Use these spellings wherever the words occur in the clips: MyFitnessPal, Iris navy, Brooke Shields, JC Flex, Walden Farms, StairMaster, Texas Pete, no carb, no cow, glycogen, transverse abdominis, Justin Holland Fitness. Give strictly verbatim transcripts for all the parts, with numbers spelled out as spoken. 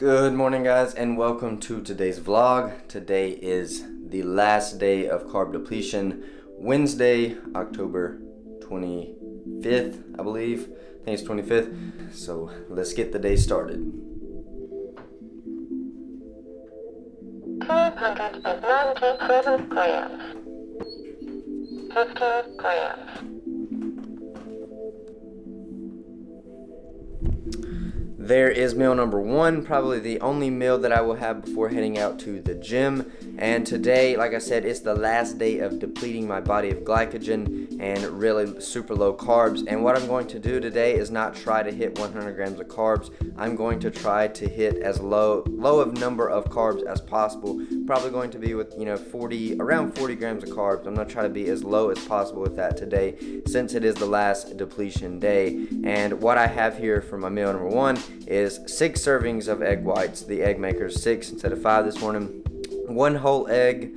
Good morning, guys, and welcome to today's vlog. Today is the last day of carb depletion, Wednesday, October twenty-fifth, I believe. I think it's twenty-fifth. So let's get the day started. five hundred ninety-seven grams. fifteen grams. There is meal number one, probably the only meal that I will have before heading out to the gym. And today, like I said, it's the last day of depleting my body of glycogen and really super low carbs. And what I'm going to do today is not try to hit one hundred grams of carbs. I'm going to try to hit as low low of number of carbs as possible. Probably going to be with, you know, forty around forty grams of carbs. I'm going to try to be as low as possible with that today, since it is the last depletion day. And what I have here for my meal number one is six servings of egg whites. The egg maker is six instead of five this morning. One whole egg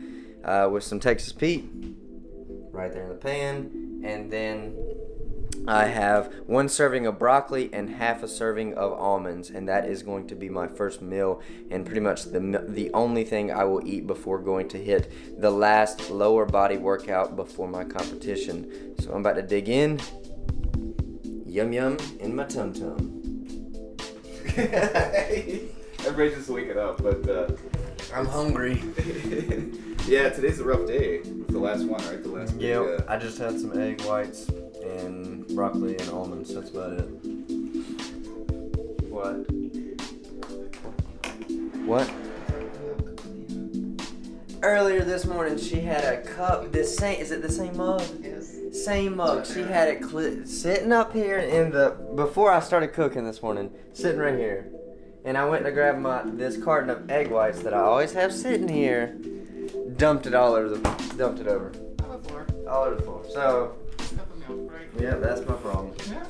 uh, with some Texas Pete right there in the pan, and then I have one serving of broccoli and half a serving of almonds, and that is going to be my first meal and pretty much the, the only thing I will eat before going to hit the last lower body workout before my competition. So I'm about to dig in. Yum yum in my tum tum. Everybody's just waking up, but uh, I'm hungry. Yeah, today's a rough day. It's the last one, right? The last yeah, week, uh, I just had some egg whites and broccoli and almonds. That's about it. What? What? Earlier this morning, she had a cup. This same is it the same mug? Yes. Same mug. She had it cl sitting up here in the before I started cooking this morning, sitting right here. And I went to grab my this carton of egg whites that I always have sitting here. Dumped it all over the dumped it over. All over the floor. All over the floor. So. Yeah, that's my problem. Yeah.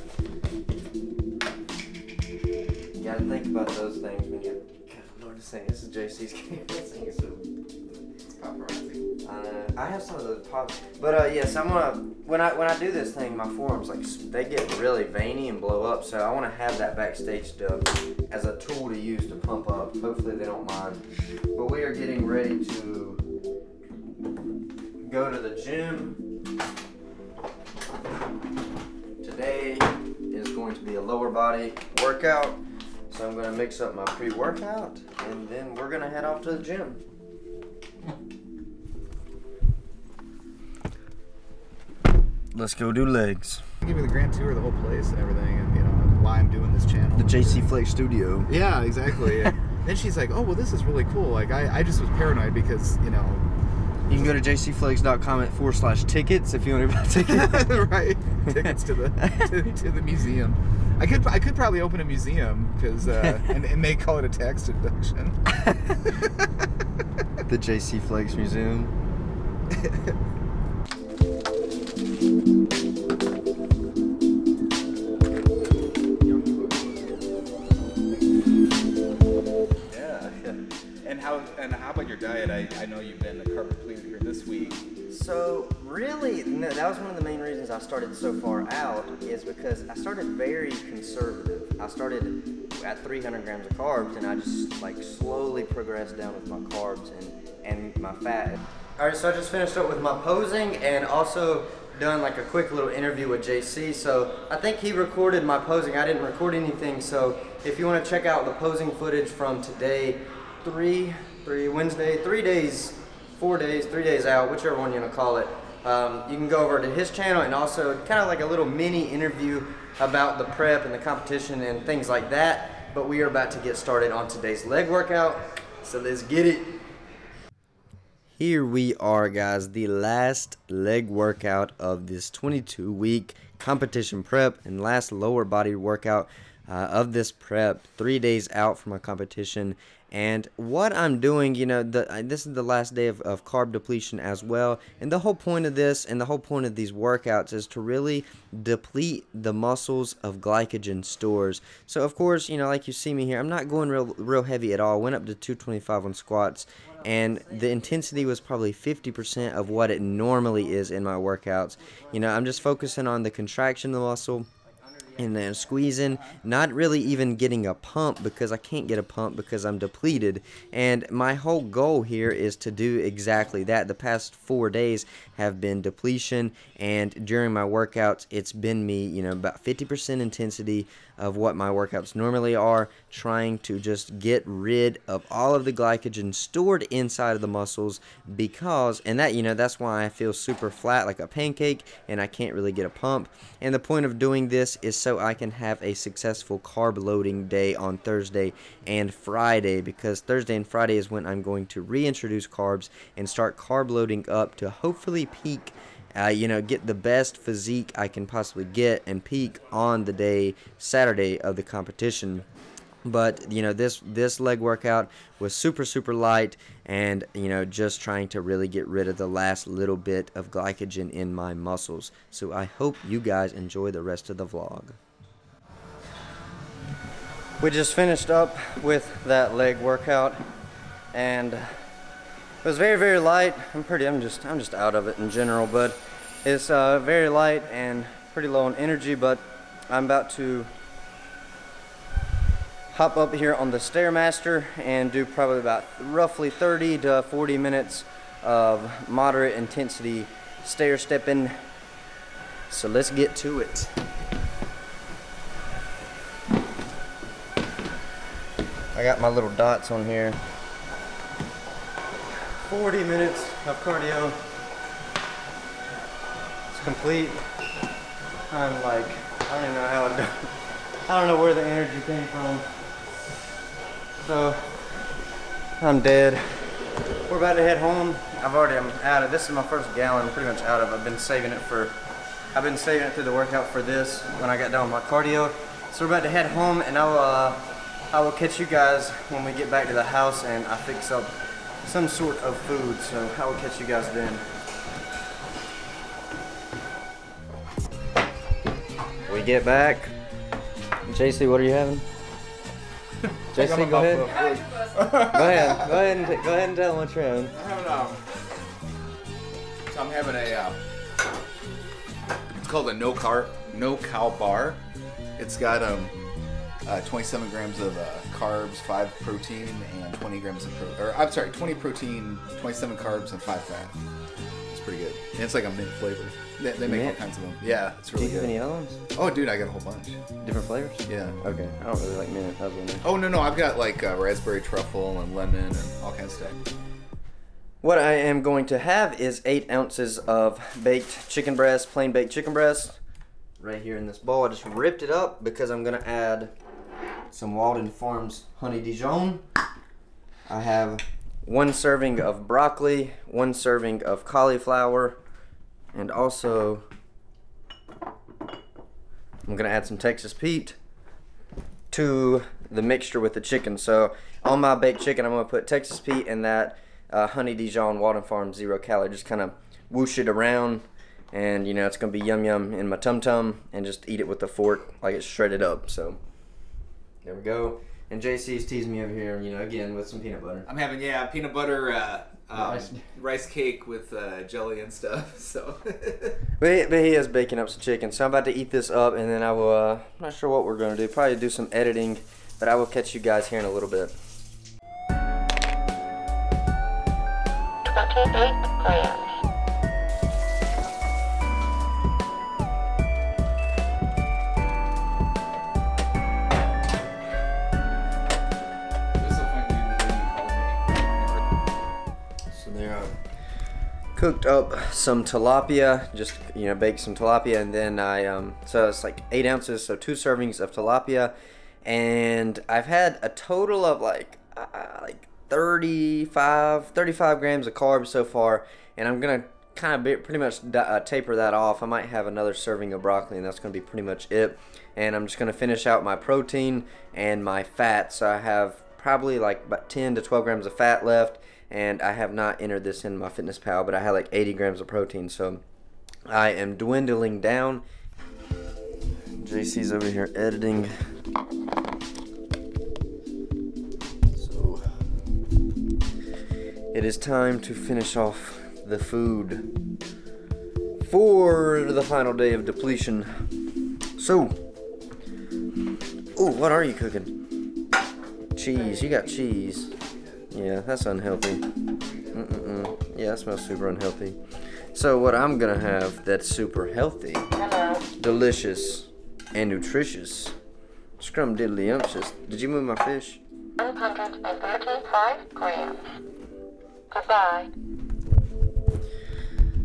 You gotta think about those things when you. God, Lord, this thing. This is J C's game. This thing is so. Uh, I have some of those pop, but uh, yes, I'm gonna when I when I do this thing, my forearms like they get really veiny and blow up. So I want to have that backstage stuff as a tool to use to pump up. Hopefully they don't mind. But we are getting ready to go to the gym. Today is going to be a lower body workout, so I'm gonna mix up my pre-workout, and then we're gonna head off to the gym. Let's go do legs. Give you the grand tour of the whole place and everything, and you know why I'm doing this channel. The J C Flex studio. Yeah, exactly. And then she's like, "Oh, well, this is really cool." Like I, I just was paranoid because you know. You can go to jcflex.com forward slash tickets if you want to buy tickets. Right, tickets to the to, to the museum. I could I could probably open a museum because uh, and, and they call it a tax deduction. The J C Flex Museum. And how about your diet? I, I know you've been a carb depleted here this week. So really, no, that was one of the main reasons I started so far out is because I started very conservative. I started at three hundred grams of carbs, and I just like slowly progressed down with my carbs and, and my fat. All right, so I just finished up with my posing and also done like a quick little interview with J C. So I think he recorded my posing. I didn't record anything. So if you want to check out the posing footage from today, three, three Wednesday, three days, four days, three days out, whichever one you want to call it. Um, you can go over to his channel and also kind of like a little mini interview about the prep and the competition and things like that. But we are about to get started on today's leg workout. So let's get it. Here we are, guys, the last leg workout of this twenty-two week competition prep and last lower body workout uh, of this prep, three days out from a competition. And what I'm doing, you know, the, this is the last day of, of carb depletion as well. And the whole point of this and the whole point of these workouts is to really deplete the muscles of glycogen stores. So, of course, you know, like you see me here, I'm not going real, real heavy at all. Went up to two twenty-five on squats. And the intensity was probably fifty percent of what it normally is in my workouts. You know, I'm just focusing on the contraction of the muscle and then squeezing, not really even getting a pump because I can't get a pump because I'm depleted. And my whole goal here is to do exactly that. The past four days have been depletion, and during my workouts it's been me, you know, about fifty percent intensity of what my workouts normally are, trying to just get rid of all of the glycogen stored inside of the muscles, because, and that, you know, that's why I feel super flat like a pancake and I can't really get a pump. And the point of doing this is so I can have a successful carb loading day on Thursday and Friday, because Thursday and Friday is when I'm going to reintroduce carbs and start carb loading up to hopefully peak, uh, you know, get the best physique I can possibly get and peak on the day Saturday of the competition. But, you know, this this leg workout was super, super light, and, you know, just trying to really get rid of the last little bit of glycogen in my muscles. So I hope you guys enjoy the rest of the vlog. We just finished up with that leg workout, and it was very, very light. I'm pretty, I'm just, I'm just out of it in general, but it's uh, very light and pretty low on energy. But I'm about to hop up here on the StairMaster and do probably about roughly thirty to forty minutes of moderate intensity stair stepping. So let's get to it. I got my little dots on here. forty minutes of cardio. It's complete. I'm like, I don't even know how it done. I don't know where the energy came from. So I'm dead. We're about to head home. I've already I'm out of this is my first gallon, pretty much out of. I've been saving it for I've been saving it through the workout for this when I got done with my cardio. So we're about to head home, and I will uh, I will catch you guys when we get back to the house and I fix up some sort of food. So I will catch you guys then. We get back. J C, what are you having? J C, go ahead. go ahead. Go ahead and go ahead and tell them what you're having. I'm having a, so I'm having a. Uh, it's called a no carb, no cow bar. It's got um, uh, twenty-seven grams of uh, carbs, five protein, and twenty grams of pro or I'm sorry, twenty protein, twenty-seven carbs, and five fat. It's pretty good. And it's like a mint flavor. They, they make mint. All kinds of them. Yeah, it's really good. Do you have any other ones? Oh, dude, I got a whole bunch. Different flavors? Yeah. Okay. I don't really like mint. Oh, no, no. I've got like uh, raspberry truffle and lemon and all kinds of stuff. What I am going to have is eight ounces of baked chicken breast, plain baked chicken breast, right here in this bowl. I just ripped it up because I'm going to add some Walden Farms honey Dijon. I have one serving of broccoli, one serving of cauliflower, and also I'm gonna add some Texas Pete to the mixture with the chicken. So on my baked chicken, I'm gonna put Texas Pete and that uh, honey Dijon Walden Farm zero calorie. Just kind of whoosh it around, and you know it's gonna be yum yum in my tum tum, and just eat it with a fork like it's shredded up. So there we go. And J C's teasing me over here, you know, again with some peanut butter. I'm having yeah peanut butter. Uh... Um, rice cake with uh, jelly and stuff. So, but, he, but he is baking up some chicken, so I'm about to eat this up, and then I will. Uh, I'm not sure what we're gonna do. Probably do some editing, but I will catch you guys here in a little bit. twenty-eight grams. Cooked up some tilapia, just, you know, baked some tilapia, and then I, um, so it's like eight ounces, so two servings of tilapia, and I've had a total of like, uh, like thirty-five, thirty-five grams of carbs so far, and I'm gonna kind of be, pretty much uh, taper that off. I might have another serving of broccoli, and that's gonna be pretty much it, and I'm just gonna finish out my protein and my fat, so I have probably like about ten to twelve grams of fat left. And I have not entered this in MyFitnessPal, but I had like eighty grams of protein, so I am dwindling down. J C's over here editing. So it is time to finish off the food for the final day of depletion. So Ooh, what are you cooking? Cheese. You got cheese. Yeah, that's unhealthy. Mm-mm-mm. Yeah, that smells super unhealthy. So what I'm gonna have that's super healthy, hello, delicious, and nutritious, scrum diddly umptious. Did you move my fish? one hundred thirty-five grams. Goodbye.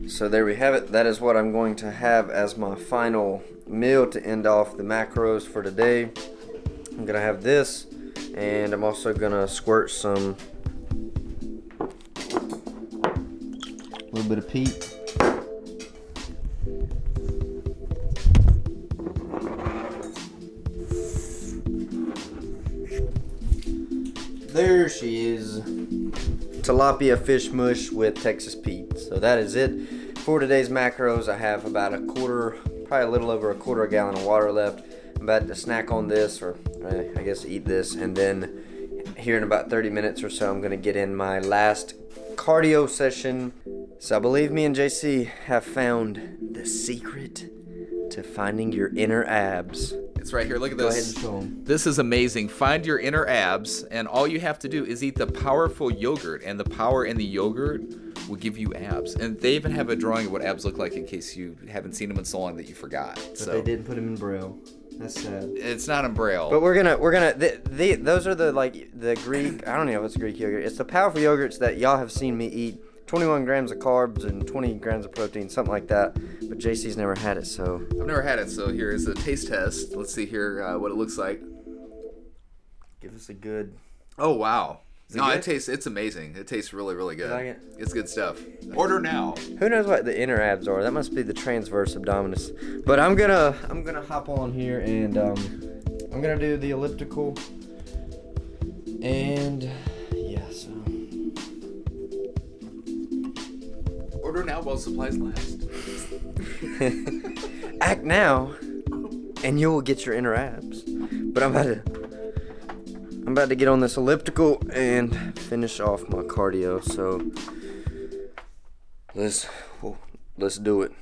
So there we have it. That is what I'm going to have as my final meal to end off the macros for today. I'm gonna have this, and I'm also gonna squirt some a little bit of Pete. There she is. Tilapia fish mush with Texas Pete. So that is it for today's macros. I have about a quarter, probably a little over a quarter a gallon of water left. I'm about to snack on this, or I guess eat this, and then here in about thirty minutes or so I'm gonna get in my last cardio session. So I believe me and J C have found the secret to finding your inner abs. It's right here. Look at this. Go ahead and show them. This is amazing. Find your inner abs, and all you have to do is eat the powerful yogurt, and the power in the yogurt will give you abs. And they even have a drawing of what abs look like in case you haven't seen them in so long that you forgot. But so they didn't put them in Braille. That's sad. It's not in Braille. But we're gonna we're gonna the, the, those are the like the Greek. I don't know what's Greek yogurt. It's the powerful yogurts that y'all have seen me eat. twenty-one grams of carbs and twenty grams of protein, something like that. But J C's never had it, so. I've never had it, so here is a taste test. Let's see here uh, what it looks like. Give us a good. Oh, wow. Is no, it, it tastes, it's amazing. It tastes really, really good. You like it? It's good stuff. Order now. Who knows what the inner abs are? That must be the transverse abdominis. But I'm gonna, I'm gonna hop on here and um, I'm gonna do the elliptical. And yeah, so. Order now while supplies last. Act now, and you will get your inner abs. But I'm about to, I'm about to get on this elliptical and finish off my cardio. So let's, oh, let's do it.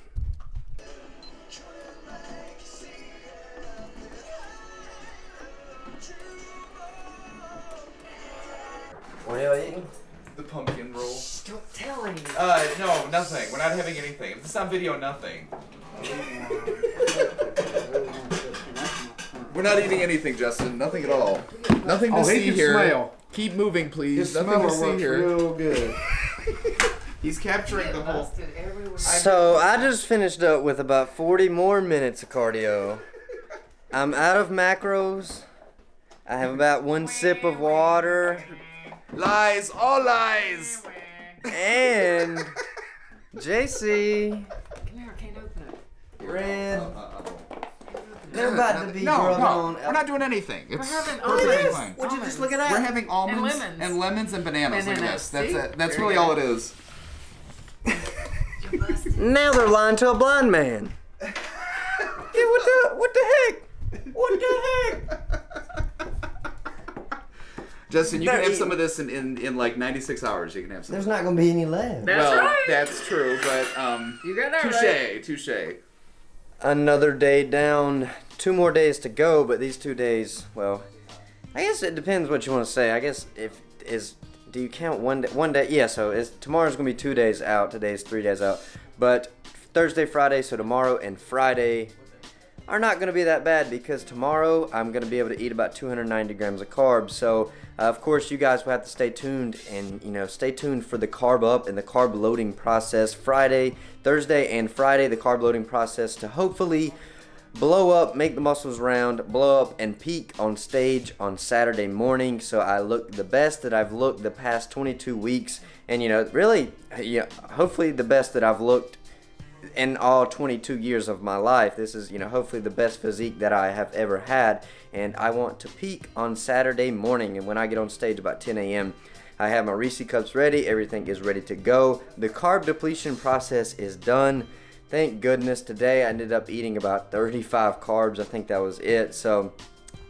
What are you eating? The pumpkin roll. Don't tell anyone. Uh, no, nothing. We're not having anything. If it's not video, nothing. We're not eating anything, Justin. Nothing at all. Nothing to oh, see here. Smile. Keep moving, please. His nothing to see here. Real good. He's capturing the whole. So I just finished up with about forty more minutes of cardio. I'm out of macros. I have about one sip of water. Lies, all lies. And J C come here, I can't open it. Ran. They're about to be no, grown no, on. We're not doing anything. It's, we're having almonds. It is. Would you just look at that? We're having almonds and lemons and, lemons and bananas. Banana. Look at this. That's it. That's really all it is. Now they're lying to a blind man. Yeah, what the what the heck? What the heck? Justin, you no, can have some of this in, in, in like ninety-six hours. You can have some. There's not going to be any left. That's well, right. That's true, but um, you got that touche, right. touche. Another day down. Two more days to go, but these two days, well, I guess it depends what you want to say. I guess if is do you count one day? One day, yeah. So it's, tomorrow's going to be two days out. Today's three days out. But Thursday, Friday, so tomorrow and Friday are not going to be that bad because tomorrow I'm going to be able to eat about two hundred ninety grams of carbs. So uh, of course you guys will have to stay tuned and you know stay tuned for the carb up and the carb loading process Friday, Thursday and Friday, the carb loading process to hopefully blow up, make the muscles round, blow up and peak on stage on Saturday morning. So I look the best that I've looked the past twenty-two weeks and you know really you know, hopefully the best that I've looked in all twenty-two years of my life. This is, you know, hopefully the best physique that I have ever had, and I want to peak on Saturday morning. And when I get on stage about ten A M, I have my Reese cups ready. Everything is ready to go. The carb depletion process is done. Thank goodness today I ended up eating about thirty-five carbs. I think that was it. So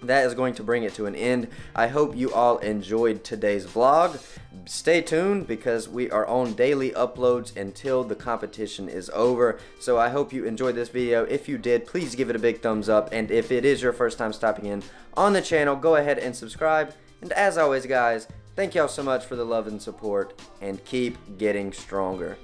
that is going to bring it to an end. I hope you all enjoyed today's vlog. Stay tuned because we are on daily uploads until the competition is over. So I hope you enjoyed this video. If you did, please give it a big thumbs up. And if it is your first time stopping in on the channel, go ahead and subscribe. And as always, guys, thank y'all so much for the love and support, and keep getting stronger.